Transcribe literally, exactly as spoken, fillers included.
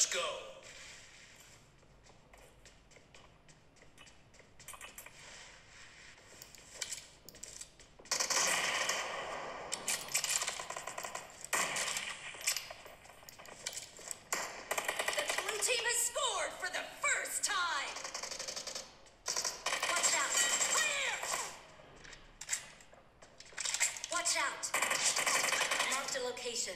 Let's go. Location.